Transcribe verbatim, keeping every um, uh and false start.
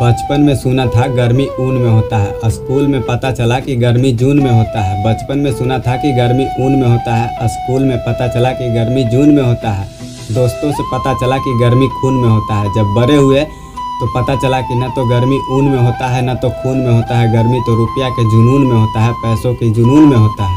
बचपन में सुना था गर्मी ऊन में होता है, स्कूल में पता चला कि गर्मी जून में होता है। बचपन में सुना था कि गर्मी ऊन में होता है, स्कूल में पता चला कि गर्मी जून में होता है। दोस्तों से पता चला कि गर्मी खून में होता है। जब बड़े हुए तो पता चला कि न तो गर्मी ऊन में होता है, न तो खून में होता है। गर्मी तो रुपया के जुनून में होता है, पैसों के जुनून में होता है।